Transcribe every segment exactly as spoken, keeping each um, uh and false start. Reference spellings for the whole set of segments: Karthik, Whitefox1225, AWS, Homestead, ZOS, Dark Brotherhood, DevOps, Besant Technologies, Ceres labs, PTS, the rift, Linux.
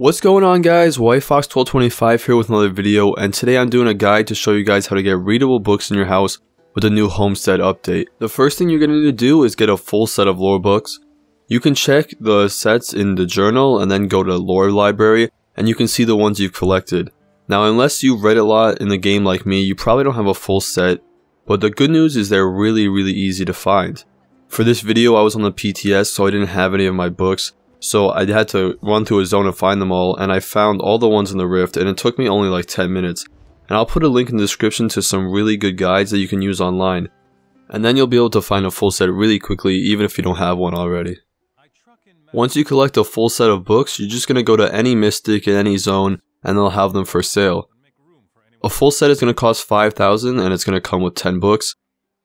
What's going on, guys? White Fox twelve twenty-five here with another video, and today I'm doing a guide to show you guys how to get readable books in your house with the new Homestead update. The first thing you're going to need to do is get a full set of lore books. You can check the sets in the journal and then go to the lore library and you can see the ones you've collected. Now, unless you've read a lot in the game like me, you probably don't have a full set, but the good news is they're really really easy to find. For this video I was on the P T S, so I didn't have any of my books. So I had to run through a zone and find them all, and I found all the ones in the rift, and it took me only like ten minutes. And I'll put a link in the description to some really good guides that you can use online. And then you'll be able to find a full set really quickly, even if you don't have one already. Once you collect a full set of books, you're just going to go to any mystic in any zone, and they'll have them for sale. A full set is going to cost five thousand dollars, and it's going to come with ten books.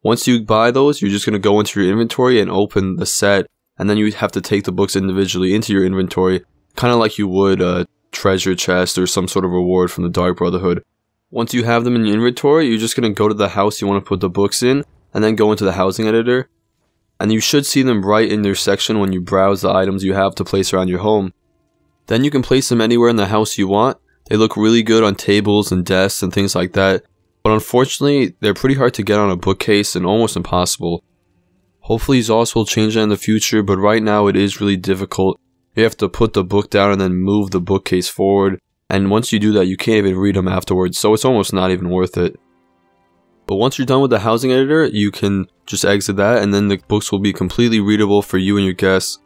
Once you buy those, you're just going to go into your inventory and open the set. And then you have to take the books individually into your inventory, kind of like you would a treasure chest or some sort of reward from the Dark Brotherhood. Once you have them in your inventory, you're just going to go to the house you want to put the books in, and then go into the housing editor. And you should see them right in their section when you browse the items you have to place around your home. Then you can place them anywhere in the house you want. They look really good on tables and desks and things like that, but unfortunately, they're pretty hard to get on a bookcase and almost impossible. Hopefully Z O S will change that in the future, but right now it is really difficult. You have to put the book down and then move the bookcase forward, and once you do that you can't even read them afterwards, so it's almost not even worth it. But once you're done with the housing editor, you can just exit that, and then the books will be completely readable for you and your guests.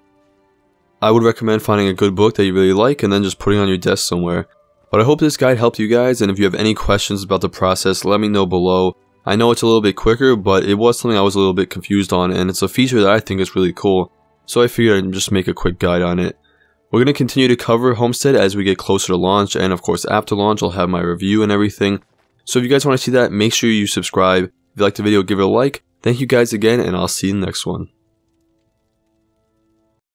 I would recommend finding a good book that you really like and then just putting it on your desk somewhere. But I hope this guide helped you guys, and if you have any questions about the process, let me know below. I know it's a little bit quicker, but it was something I was a little bit confused on, and it's a feature that I think is really cool, so I figured I'd just make a quick guide on it. We're going to continue to cover Homestead as we get closer to launch, and of course after launch I'll have my review and everything. So if you guys want to see that, make sure you subscribe. If you liked the video, give it a like. Thank you guys again, and I'll see you in the next one.